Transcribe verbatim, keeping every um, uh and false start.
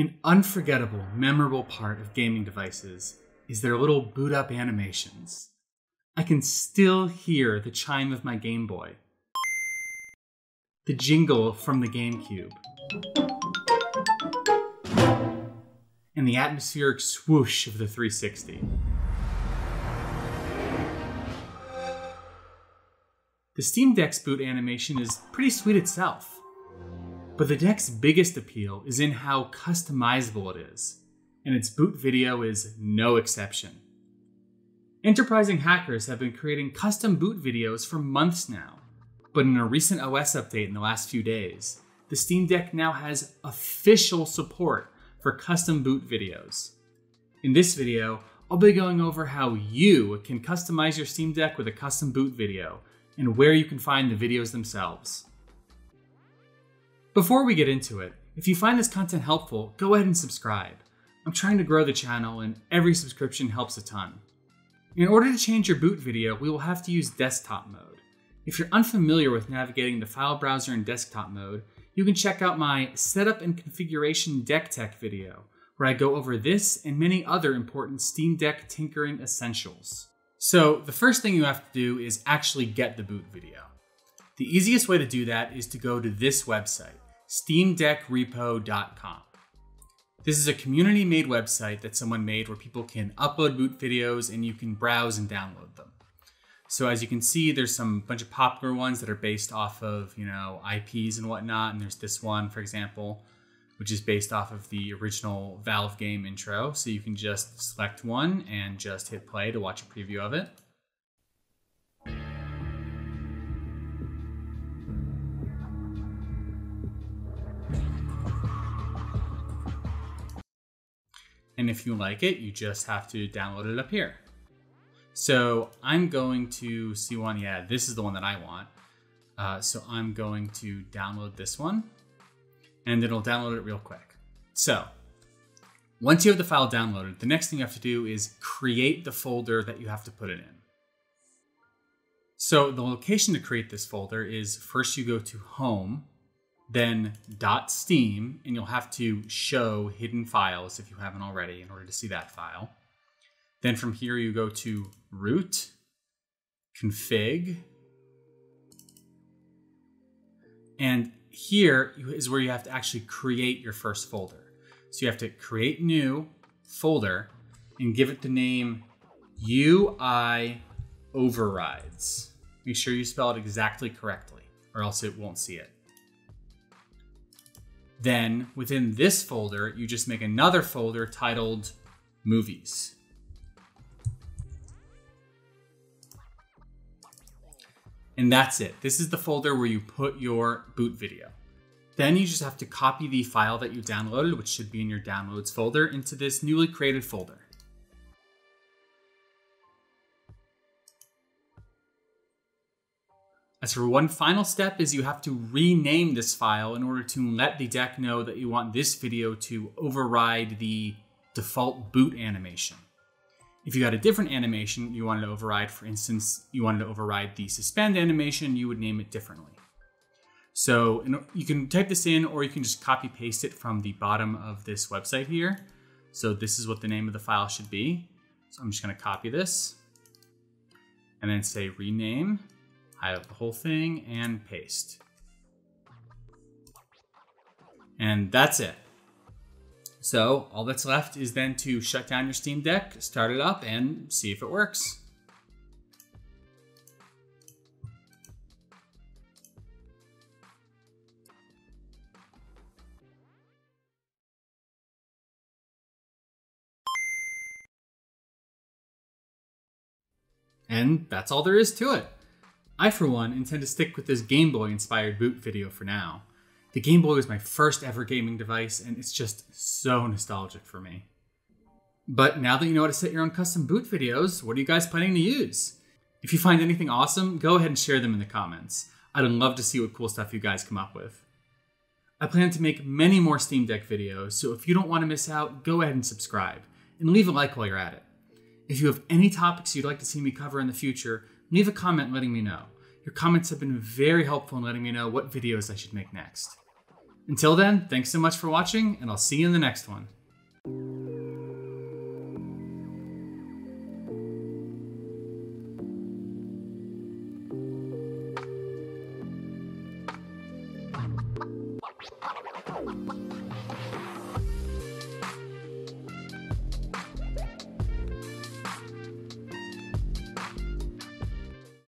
An unforgettable, memorable part of gaming devices is their little boot-up animations. I can still hear the chime of my Game Boy, the jingle from the GameCube, and the atmospheric swoosh of the three sixty. The Steam Deck's boot animation is pretty sweet itself. But the Deck's biggest appeal is in how customizable it is, and its boot video is no exception. Enterprising hackers have been creating custom boot videos for months now, but in a recent O S update in the last few days, the Steam Deck now has official support for custom boot videos. In this video, I'll be going over how you can customize your Steam Deck with a custom boot video, and where you can find the videos themselves. Before we get into it, if you find this content helpful, go ahead and subscribe. I'm trying to grow the channel and every subscription helps a ton. In order to change your boot video, we will have to use desktop mode. If you're unfamiliar with navigating the file browser in desktop mode, you can check out my Setup and Configuration Deck Tech video, where I go over this and many other important Steam Deck tinkering essentials. So the first thing you have to do is actually get the boot video. The easiest way to do that is to go to this website, steam deck repo dot com. This is a community-made website that someone made where people can upload boot videos and you can browse and download them. So as you can see, there's some bunch of popular ones that are based off of, you know, I Ps and whatnot. And there's this one, for example, which is based off of the original Valve game intro. So you can just select one and just hit play to watch a preview of it. And if you like it, you just have to download it up here. So I'm going to see one. Yeah, this is the one that I want. Uh, so I'm going to download this one and it'll download it real quick. So once you have the file downloaded, the next thing you have to do is create the folder that you have to put it in. So the location to create this folder is first you go to Home, then .steam, and you'll have to show hidden files if you haven't already in order to see that file. Then from here you go to root, config, and here is where you have to actually create your first folder. So you have to create new folder and give it the name U I overrides. Make sure you spell it exactly correctly or else it won't see it. Then within this folder, you just make another folder titled Movies. And that's it. This is the folder where you put your boot video. Then you just have to copy the file that you downloaded, which should be in your downloads folder, into this newly created folder. As for one final step is you have to rename this file in order to let the Deck know that you want this video to override the default boot animation. If you got a different animation you wanted to override, for instance, you wanted to override the suspend animation, you would name it differently. So you can type this in or you can just copy paste it from the bottom of this website here. So this is what the name of the file should be. So I'm just going to copy this and then say rename. Highlight the whole thing and paste. And that's it. So all that's left is then to shut down your Steam Deck, start it up and see if it works. And that's all there is to it. I, for one, intend to stick with this Game Boy-inspired boot video for now. The Game Boy was my first ever gaming device, and it's just so nostalgic for me. But now that you know how to set your own custom boot videos, what are you guys planning to use? If you find anything awesome, go ahead and share them in the comments. I'd love to see what cool stuff you guys come up with. I plan to make many more Steam Deck videos, so if you don't want to miss out, go ahead and subscribe, and leave a like while you're at it. If you have any topics you'd like to see me cover in the future, leave a comment letting me know. Your comments have been very helpful in letting me know what videos I should make next. Until then, thanks so much for watching, and I'll see you in the next one.